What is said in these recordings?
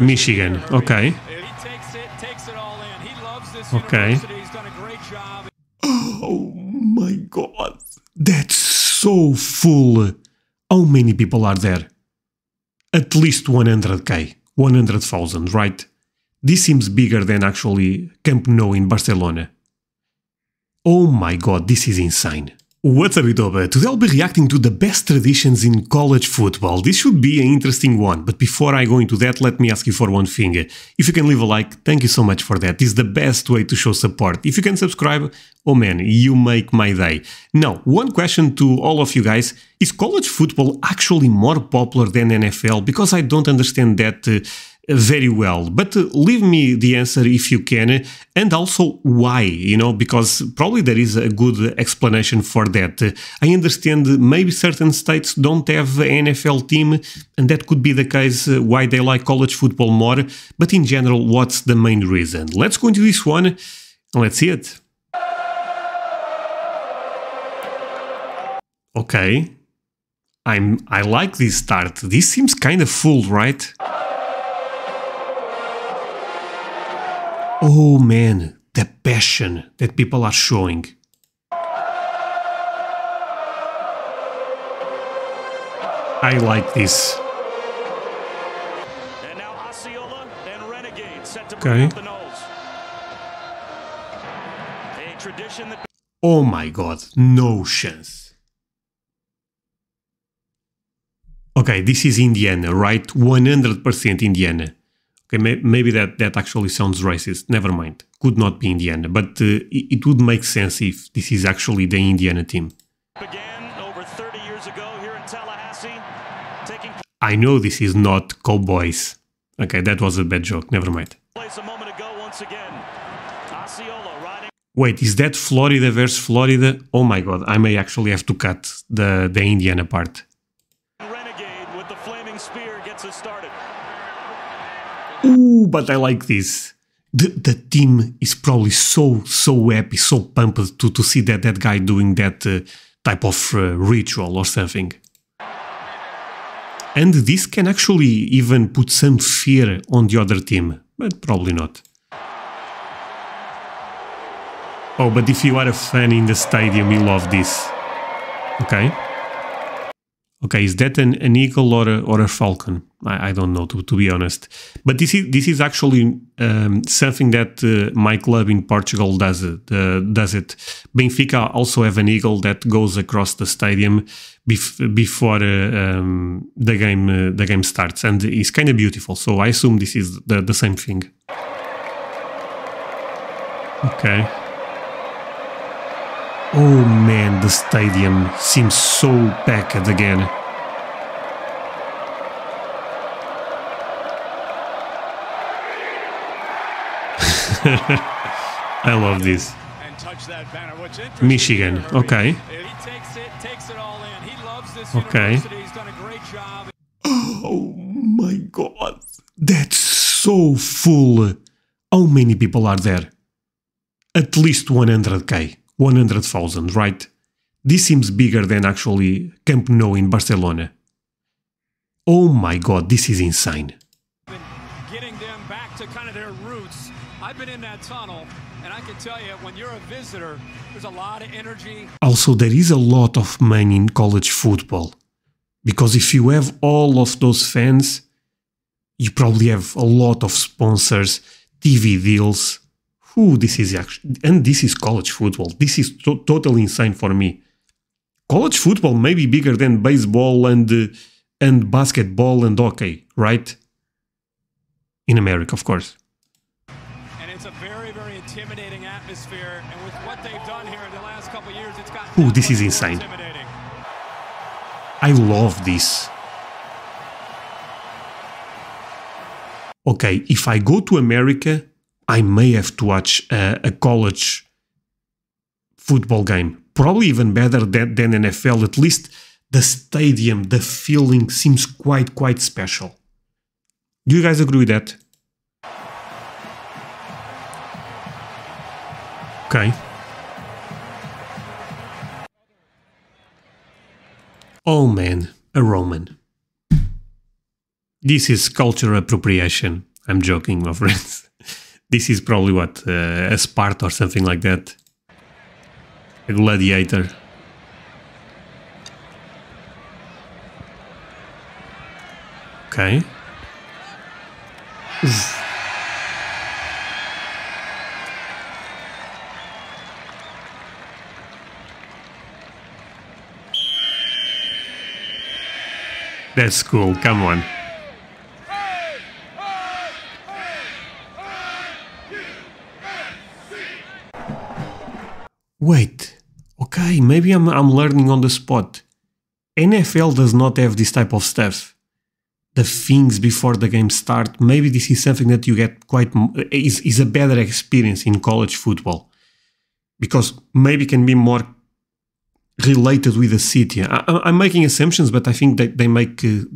Michigan. Okay. Okay. Oh my God. That's so full. How many people are there? At least 100k. 100,000, right? This seems bigger than actually Camp Nou in Barcelona. Oh my God, this is insane. What's up, YouTube? Today I'll be reacting to the best traditions in college football. This should be an interesting one, but before I go into that, let me ask you for one thing. If you can leave a like, thank you so much for that. It's the best way to show support. If you can subscribe, oh man, you make my day. Now, one question to all of you guys. Is college football actually more popular than NFL? Because I don't understand that very well, but leave me the answer if you can, and also why, you know, because probably there is a good explanation for that. I understand maybe certain states don't have an NFL team, and that could be the case why they like college football more, but in general, what's the main reason? Let's go into this one, and let's see it. Okay, I like this start. This seems kind of full, right? Oh man, the passion that people are showing. I like this. And now Osceola and Renegade set to bring up the Noles. A tradition that... Oh my God, no chance. Okay, this is Indiana, right? 100% Indiana. Okay, maybe that actually sounds racist. Never mind. Could not be Indiana, but it would make sense if this is actually the Indiana team. Began over 30 years ago here in Tallahassee, taking... I know this is not Cowboys. Okay, that was a bad joke. Never mind. Place a moment ago once again. Osceola riding... Wait, is that Florida versus Florida? Oh my God, I may actually have to cut the Indiana part. Renegade with the flaming spear gets us started. Ooh, but I like this. The team is probably so happy, so pumped to see that guy doing that type of ritual or something. And this can actually even put some fear on the other team, but probably not. Oh, but if you are a fan in the stadium, you love this. Okay. Okay, is that an eagle or a falcon? I don't know, to be honest. But this is actually something that my club in Portugal does it. Benfica also have an eagle that goes across the stadium before the game starts, and it's kind of beautiful. So I assume this is the same thing. Okay. Oh man, the stadium seems so packed again. I love this. Michigan, okay. Okay. Oh my God, that's so full. How many people are there? At least 100k. 100,000, right? This seems bigger than actually Camp Nou in Barcelona. Oh my God, this is insane. Getting them back to kind of their roots. I've been in that tunnel, and I can tell you, when you're a visitor, there's a lot of energy. Also, there is a lot of money in college football, because if you have all of those fans, you probably have a lot of sponsors, TV deals. Ooh, this is actually, and this is college football. This is totally insane for me. College football may be bigger than baseball and basketball and hockey, right? In America, of course. And it's a very, very intimidating atmosphere. And with what they've done here in the last couple of years, it's got. Ooh, this is insane. I love this. Okay, if I go to America, I may have to watch a college football game. Probably even better than NFL. At least the stadium, the feeling seems quite special. Do you guys agree with that? Okay. Oh man, a Roman. This is cultural appropriation. I'm joking, my friends. This is probably what, a Sparta or something like that. A gladiator. Okay. That's cool, come on. Wait, okay, maybe I'm learning on the spot. NFL does not have this type of stuff. The things before the game start, maybe this is something that you get quite... is a better experience in college football. Because maybe can be more related with the city. I'm making assumptions, but I think that they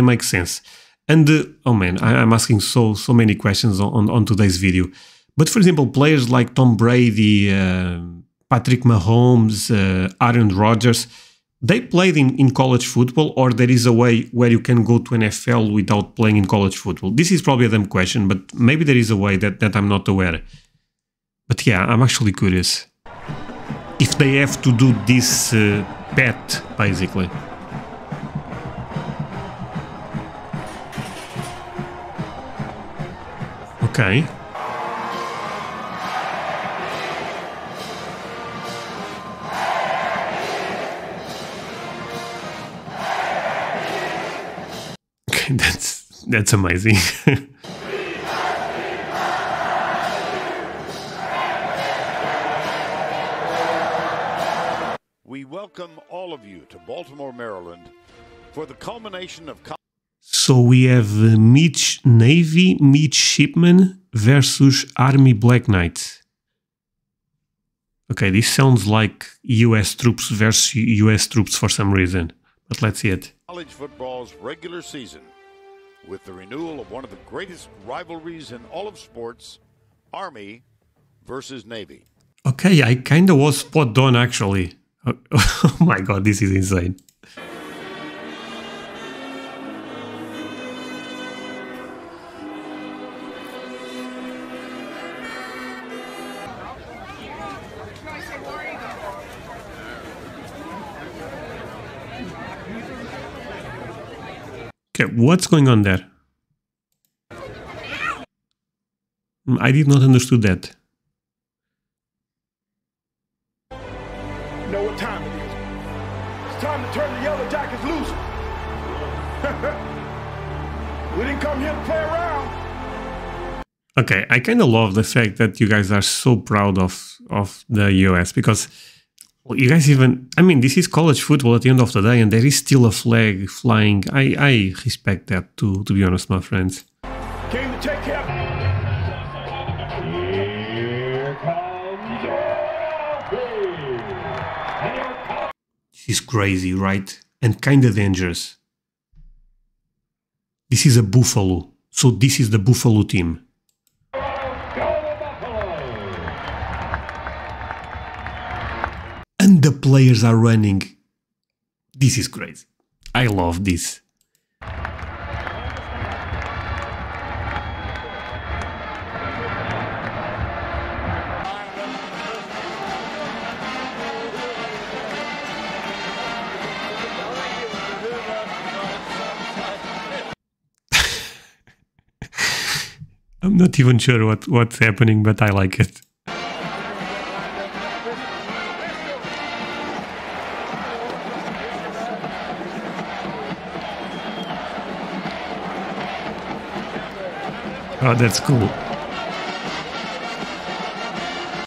make sense. And, oh man, I'm asking so many questions on today's video. But for example, players like Tom Brady... Patrick Mahomes, Aaron Rodgers, they played in college football, or there is a way where you can go to NFL without playing in college football? This is probably a dumb question, but maybe there is a way that I'm not aware. But yeah, I'm actually curious. If they have to do this bet, basically. Okay. That's amazing. We welcome all of you to Baltimore, Maryland for the culmination of... So we have Mitch Navy, Mitch Shipman versus Army Black Knights. Okay, this sounds like US troops versus US troops for some reason. But let's see it. College football's regular season. With the renewal of one of the greatest rivalries in all of sports, Army versus Navy. Okay, I kind of was spot on, actually. Oh my god, this is insane. What's going on there? I did not understand that. You know what time it is. It's time to turn the Yellow Jackets loose. We didn't come here to play around. Okay, I kind of love the fact that you guys are so proud of the US, because you guys even, I mean, this is college football at the end of the day, and there is still a flag flying. I respect that, too, to be honest, my friends. Came to take care of... Here comes our... This is crazy, right? And kind of dangerous. This is a Buffalo, so this is the Buffalo team. And the players are running. This is crazy. I love this. I'm not even sure what's happening, but I like it. Oh, that's cool.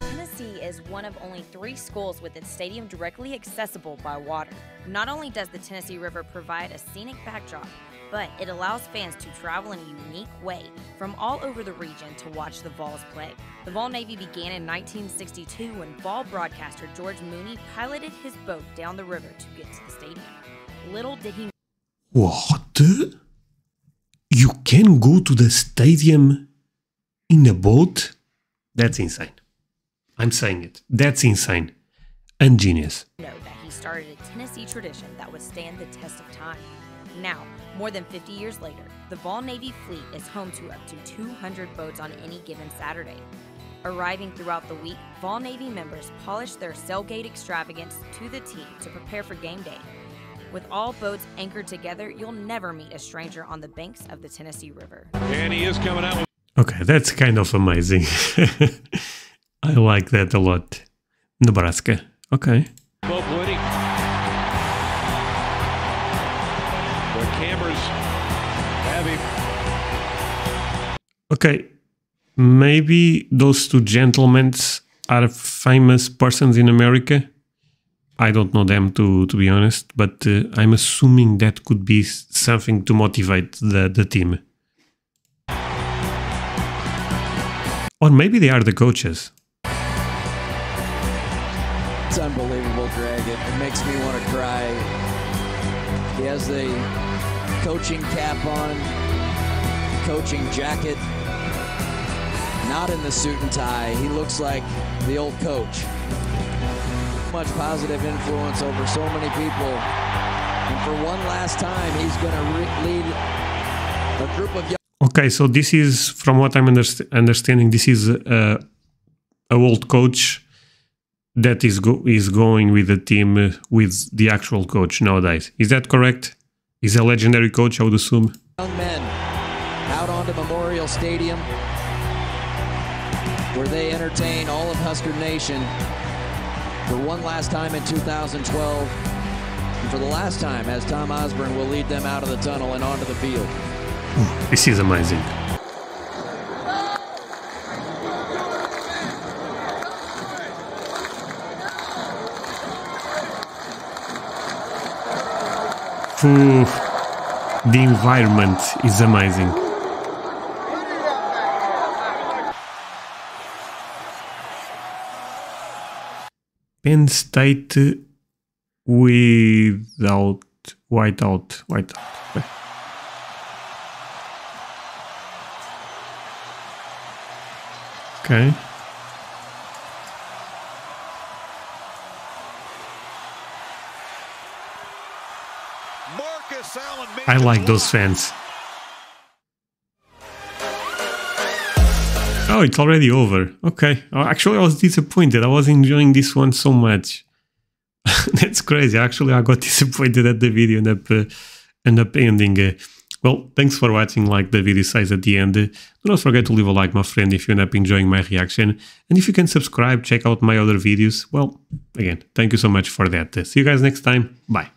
Tennessee is one of only 3 schools with its stadium directly accessible by water. Not only does the Tennessee River provide a scenic backdrop, but it allows fans to travel in a unique way from all over the region to watch the Vols play. The Vol Navy began in 1962 when Vol broadcaster George Mooney piloted his boat down the river to get to the stadium. Little did he... What? You can go to the stadium in a boat? That's insane. I'm saying it. That's insane. And genius. ...know that he started a Tennessee tradition that would stand the test of time. Now, more than 50 years later, the Vol Navy fleet is home to up to 200 boats on any given Saturday. Arriving throughout the week, Vol Navy members polish their sailgate extravagance to the T to prepare for game day. With all boats anchored together, you'll never meet a stranger on the banks of the Tennessee River. And he is coming out. Okay, that's kind of amazing. I like that a lot. Nebraska. Okay. Bob Woody. The cameras have him. Okay. Maybe those two gentlemen are famous persons in America. I don't know them, to be honest, but I'm assuming that could be something to motivate the team. Or maybe they are the coaches. It's unbelievable, Greg. It makes me want to cry. He has the coaching cap on, coaching jacket, not in the suit and tie. He looks like the old coach. Much positive influence over so many people, and for one last time he's going to lead a group of young. Okay, so this is, from what I'm understanding, this is a old coach that is going with the team with the actual coach nowadays. Is that correct? He's a legendary coach, I would assume. Young men out onto Memorial Stadium, where they entertain all of Husker Nation for one last time in 2012, and for the last time, as Tom Osborne will lead them out of the tunnel and onto the field. This is amazing. Ooh, the environment is amazing. Penn State without whiteout. Okay. Marcus Allen, I like those fans. Oh, it's already over. Okay. Actually, I was disappointed. I was enjoying this one so much. That's crazy. Actually, I got disappointed at the video and end up ending. Well, thanks for watching. Like the video says at the end. Do not forget to leave a like, my friend, if you end up enjoying my reaction. And if you can subscribe, check out my other videos. Well, again, thank you so much for that. See you guys next time. Bye.